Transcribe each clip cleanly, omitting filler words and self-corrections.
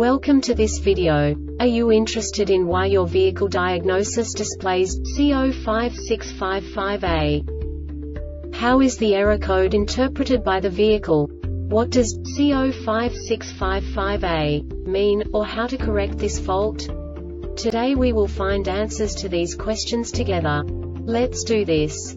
Welcome to this video. Are you interested in why your vehicle diagnosis displays C0565-5A? How is the error code interpreted by the vehicle? What does C0565-5A mean, or how to correct this fault? Today we will find answers to these questions together. Let's do this.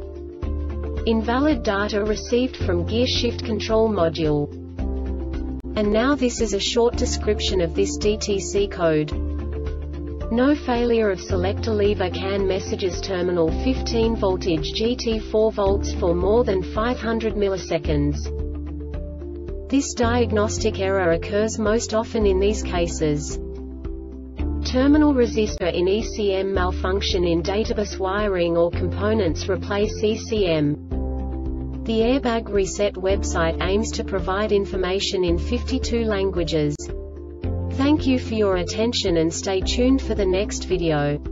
invalid data received from Gear Shift Control Module. And now this is a short description of this DTC code. No failure of selector lever can messages terminal 15 voltage GT 4 volts for more than 500 milliseconds. This diagnostic error occurs most often in these cases. Terminal resistor in ECM malfunction in databus wiring or components replace ECM. The Airbag Reset website aims to provide information in 52 languages. Thank you for your attention and stay tuned for the next video.